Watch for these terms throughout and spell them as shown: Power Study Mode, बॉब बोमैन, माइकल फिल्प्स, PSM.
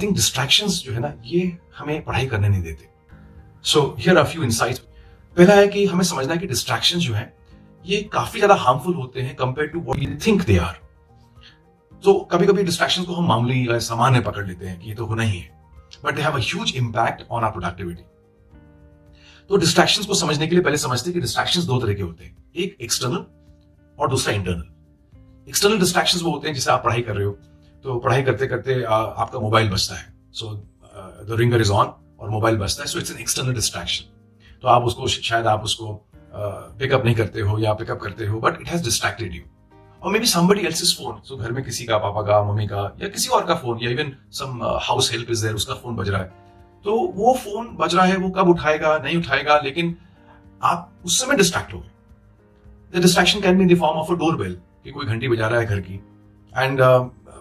I think distractions जो है ना, ये हमें पढ़ाई करने नहीं देते। So here are few insights. पहला है कि हमें समझना है कि डिस्ट्रैक्शंस जो हैं ये काफी ज्यादा हार्मफुल होते हैं compare to what we think they are. तो कभी कभी डिस्ट्रैक्शंस को हम मामूली या सामान्य पकड़ लेते हैं कि ये तो होना ही है, but they have a huge impact on our productivity. तो डिस्ट्रैक्शंस को समझने के लिए पहले समझते हैं कि डिस्ट्रैक्शंस दो तरह के होते हैं, एक एक्सटर्नल और दूसरा इंटरनल। एक्सटर्नल डिस्ट्रैक्शंस वो होते हैं जैसे आप पढ़ाई कर रहे हो, तो पढ़ाई करते करते आपका मोबाइल बजता है, so the ringer is on और मोबाइल बजता है, so it's an external distraction. तो आप उसको शायद आप उसको पिकअप नहीं करते हो या पिकअप करते हो, but it has distracted you. और maybe somebody else's phone, so घर में किसी का, पापा का, मम्मी का या किसी और का फोन, या even some house help is there, उसका फोन बज रहा है। तो वो फोन बज रहा है, वो कब उठाएगा नहीं उठाएगा, लेकिन आप उस समय डिस्ट्रैक्ट हो गए। The distraction can be in the form of a door bell, कि कोई घंटी बजा रहा है घर की, and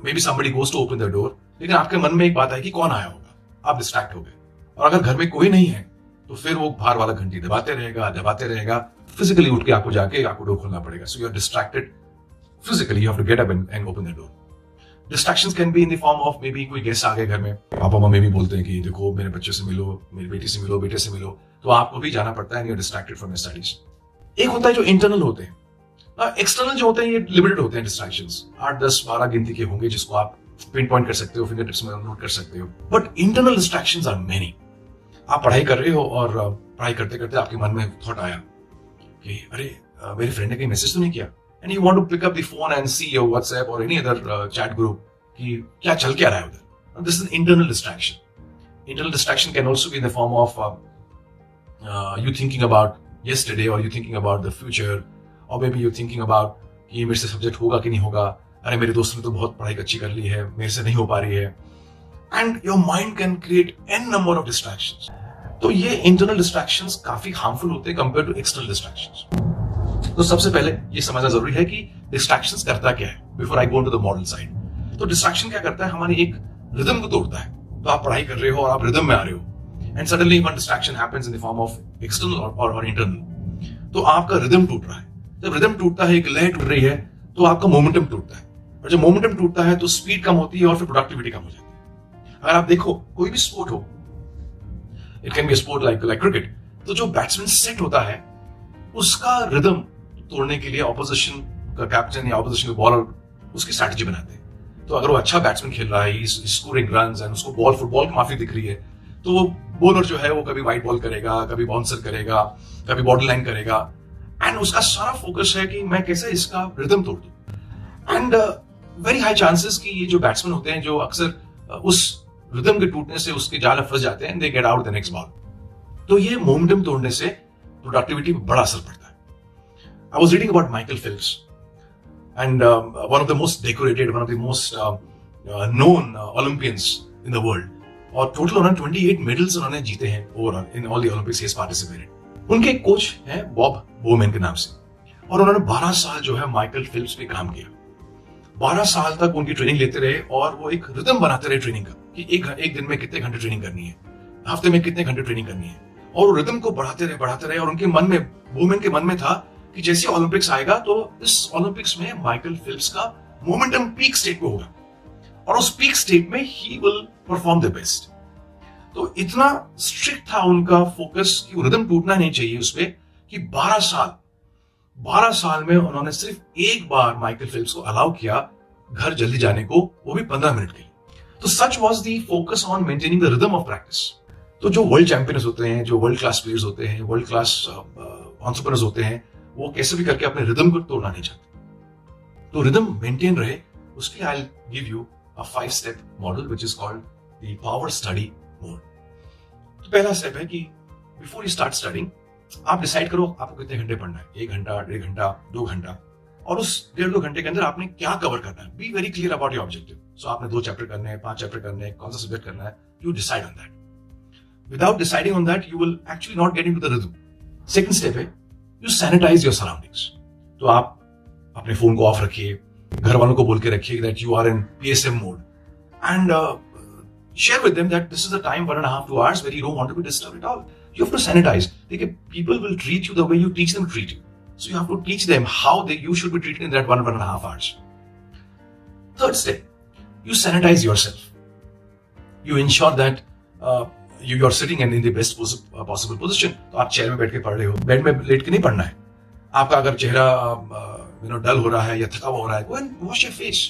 maybe somebody goes to open the door, लेकिन आपके मन में एक बात है कि कौन आया होगा, आप डिस्ट्रैक्ट हो गए। और अगर घर में कोई नहीं है तो फिर वो बाहर वाला घंटी दबाते रहेगा, फिजिकली उठ के आपको जाके आपको डोर खोलना पड़ेगा। So you are distracted physically, you have to get up and open the door. Distractions can be in the form of maybe कोई गेस्ट आ गए घर में, पापा मम्मी भी बोलते हैं कि देखो मेरे बच्चे से मिलो, मेरी बेटी से मिलो, तो आपको भी जाना पड़ता है, and you are distracted from your studies. एक होता है जो इंटरनल होते हैं। एक्सटर्नल जो होते हैं ये लिमिटेड होते हैं डिस्ट्रैक्शंस, 8, 10, 12 गिनती के होंगे जिसको आप पिन पॉइंट कर सकते हो, फिंगर टिप्स में नोट कर सकते हो। But internal distractions are many. आप पढ़ाई कर रहे हो और पढ़ाई करते करते आपके मन में थॉट आया कि अरे मेरे फ्रेंड ने कहीं मैसेज तो नहीं किया, and you want to pick up the phone and see your WhatsApp or any other chat group कि क्या चल क्या रहा है उधर। And this is an internal distraction. Internal distraction can also be in the form of you thinking about yesterday or you thinking about the future or maybe you thinking about कि मेरे से सब्जेक्ट होगा कि नहीं होगा, अरे मेरे दोस्त ने तो बहुत पढ़ाई अच्छी कर ली है, मेरे से नहीं हो पा रही है, and your mind can create n number of distractions. तो ये internal distractions काफी harmful होते हैं compared to external distractions. तो सबसे पहले ये समझना जरूरी है कि डिस्ट्रैक्शंस करता क्या है before I go to the model side. तो डिस्ट्रैक्शन क्या करता है, हमारी एक रिदम को तोड़ता है। तो आप पढ़ाई कर रहे हो और आप रिदम में आ रहे हो, and suddenly one distraction happens in the form of external और इंटरनल। तो आपका रिदम टूट रहा है, जब रिदम टूटता है, एक लय टूट रही है, तो आपका मोमेंटम टूटता है, और जब मोमेंटम टूटता है तो स्पीड कम होती है और फिर प्रोडक्टिविटी कम हो जाती है। अगर आप देखो कोई भी स्पोर्ट हो, it can be sport like cricket, तो जो बैट्समैन सेट होता है उसका रिदम तोड़ने के लिए ऑपोजिशन का कैप्टन या ऑपोजिशन के बॉलर उसकी स्ट्रैटेजी बनाते हैं। तो अगर वो अच्छा बैट्समैन खेल रहा है, स्कोरिंग रन्स एंड उसको बॉल फुटबॉल की माफी दिख रही है, तो वो बॉलर जो है वो कभी वाइट बॉल करेगा, कभी बाउंसर करेगा, कभी बॉर्डर लाइन करेगा, एंड उसका सारा फोकस है कि मैं कैसे इसका रिदम तोड़ दूं। एंड वेरी हाई चांसेस कि ये जो बैट्समैन होते हैं जो अक्सर उस रिदम के टूटने से उसके जाल में फंस जाते हैं, they get out the next ball. तो ये मोमेंटम तोड़ने से प्रोडक्टिविटी पर बड़ा असर पड़ता है। I was reading about माइकल फिल्प्स, and one of the most decorated, one of the most known Olympians in the world, और टोटल उन्होंने 28 मेडल्स उन्होंने जीते हैं overall in all the Olympics he has participated. उनके coach हैं बॉब बोमैन के नाम से, और उन्होंने 12 साल जो है माइकल फिल्प्स पे काम किया। 12 साल तक उनकी ट्रेनिंग लेते रहे और वो एक रिदम बनाते रहे ट्रेनिंग का, कि एक दिन में कितने घंटे ट्रेनिंग करनी है, हफ्ते में कितने घंटे ट्रेनिंग करनी है, और रिदम को बढ़ाते रहे। और उनके मन में, वुमेन के मन में था कि जैसे ओलंपिक्स आएगा तो इस ओलंपिक्स में माइकल फिलिप्स का मोमेंटम पीक स्टेट पे होगा और उस पीक स्टेट में he will perform the best. तो इतना स्ट्रिक्ट था उनका फोकस कि रिदम टूटना नहीं चाहिए उसपे, कि 12 साल में उन्होंने सिर्फ एक बार माइकल फिलिप्स को अलाउ किया घर जल्दी जाने को, वो भी 15 मिनट के लिए। तो such was the focus on maintaining the rhythm of practice. तो जो वर्ल्ड चैंपियंस होते हैं, जो वर्ल्ड क्लास प्लेयर्स होते हैं, वर्ल्ड क्लास एंटरप्रेन्योर्स होते हैं, वो कैसे भी करके अपने रिदम को तोड़ना नहीं चाहते। तो रिदम मेंटेन रहे, उसके लिए I will give you a 5-step model which is called the power study mode. तो पहला स्टेप है कि बिफोर यू स्टार्ट स्टडिंग आप डिसाइड करो आपको कितने घंटे पढ़ना है, 1 घंटा, 1.5 घंटा, 2 घंटा, और उस 1.5-2 घंटे के अंदर आपने क्या कवर करना है। Be very clear about your objective. So आपने 2 चैप्टर करने हैं, 5 चैप्टर करने हैं, कौन सा सब्जेक्ट करना है, you decide on that. Without deciding on that, you will actually not get into the rhythm. Second step है, you sanitize your surroundings. तो आप अपने फोन को ऑफ रखिए, घर वालों को बोल के रखिए that you are in PSM mode, and share with them that this is a time 1.5-2 hours where you don't want to be disturbed at all. You have to sanitize. देखिए, people will treat you the way you teach them treat you. So you have to teach them how you should be treated in that 1.5 hours. Third step, you sanitize yourself. you ensure that you are sitting and in the best possible position. तो आप chair में बैठ के पढ़ रहे हो, bed में late के नहीं पढ़ना है। आपका अगर चेहरा डल हो रहा है या थका हुआ हो रहा है, go and wash your face.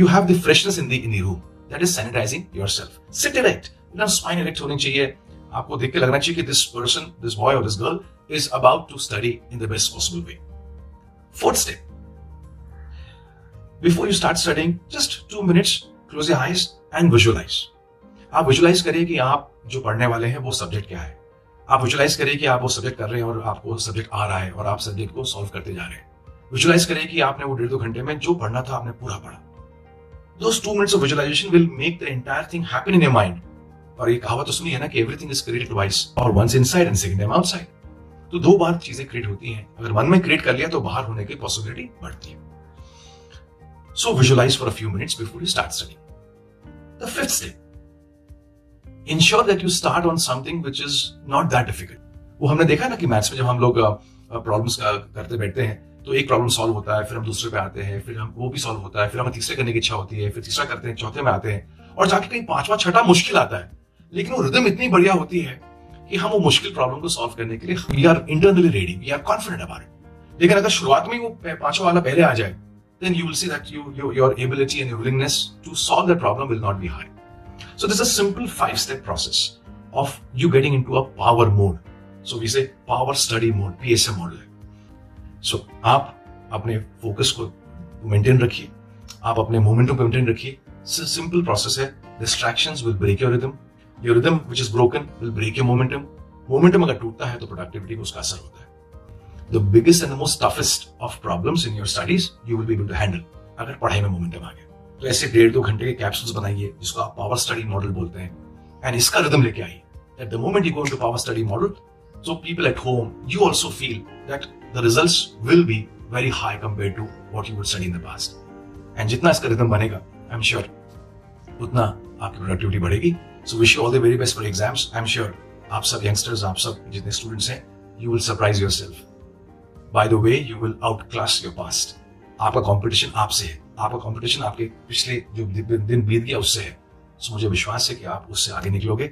You have the freshness in the room. That is sanitizing yourself. Sit erect. You know, spine erect होनी चाहिए। आपको देख के लगना चाहिए कि this person, this boy or this girl is about to study in the best possible way. Fourth step. Before you start studying, just 2 minutes, close your eyes and visualize. आप visualise करिए कि आप जो पढ़ने वाले हैं वो सब्जेक्ट क्या है। आप विजुलाइज करिए कि आप वो सब्जेक्ट कर रहे हैं और आपको सब्जेक्ट आ रहा है और आप सब्जेक्ट को सॉल्व करते जा रहे हैं। विजुलाइज करिए कि आपने वो 1.5-2 घंटे में जो पढ़ना था आपने पूरा पढ़ा। Those 2 minutes of visualization will make the entire thing happen in your mind. और ये कहावत तो सुनी है ना कि everything is created twice, or once inside and second time outside. तो 2 बार चीजें क्रिएट होती हैं। अगर मन में क्रिएट कर लिया तो बाहर होने की पॉसिबिलिटी बढ़ती है। So visualize for a few minutes before you start studying. The fifth step: ensure that you start on something which is not that difficult. वो हमने देखा ना कि मैथ्स में जब हम लोग प्रॉब्लम्स करते बैठते हैं तो एक प्रॉब्लम सॉल्व होता है, फिर हम दूसरे पे आते हैं, फिर हम वो भी सॉल्व होता है, फिर हमें तीसरे करने की इच्छा होती है, फिर तीसरा करते हैं, चौथे में आते हैं और जाके कहीं 5वां 6वां मुश्किल आता है। लेकिन वो रिदम इतनी बढ़िया होती है कि हम वो मुश्किल प्रॉब्लम को सॉल्व करने के लिए we are internally ready, we are confident about it. लेकिन अगर शुरुआत में वो 5वां वाला पहले आ जाए, then you will see that your ability and your willingness to solve that problem will not be high. So this is a simple 5-step process of you getting into a power mode. So we say power study mode, PSM mode. So आप अपने focus को maintain रखिए, आप अपने momentum को maintain रखिए। Simple process है। Distractions will break your rhythm, your rhythm which is broken will break your momentum. Momentum अगर टूटता है तो प्रोडक्टिविटी को उसका असर होता है। The biggest and the most toughest of problems in your studies you will be able to handle अगर पढ़ाई में मोमेंटम आ गया तो। ऐसे 1.5-2 घंटे के कैप्सूल्स बनाइए जिसको आप पावर स्टडी मॉडल बोलते हैं, एंड इसका रिदम लेके आइए that the moment you go into power study model, so people at home you also feel that the results will be very high compared to what you would study in the past. And jitna iska rhythm banega, I'm sure, utna aapki productivity badhegi. So wish you all the very best for exams. I'm sure aap sab youngsters, aap sab jitne students hain, you will surprise yourself. By the way, you will outclass your past. Aapka competition aapse hai. Aapka competition aapke pichle jo din beet gaya usse hai. So mujhe vishwas hai ki aap usse aage nikloge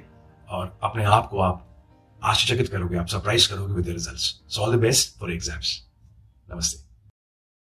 aur apne aap ko aap आश्चर्यचकित करोगे, आप surprise करोगे with the results. So all the best for exams. नमस्ते।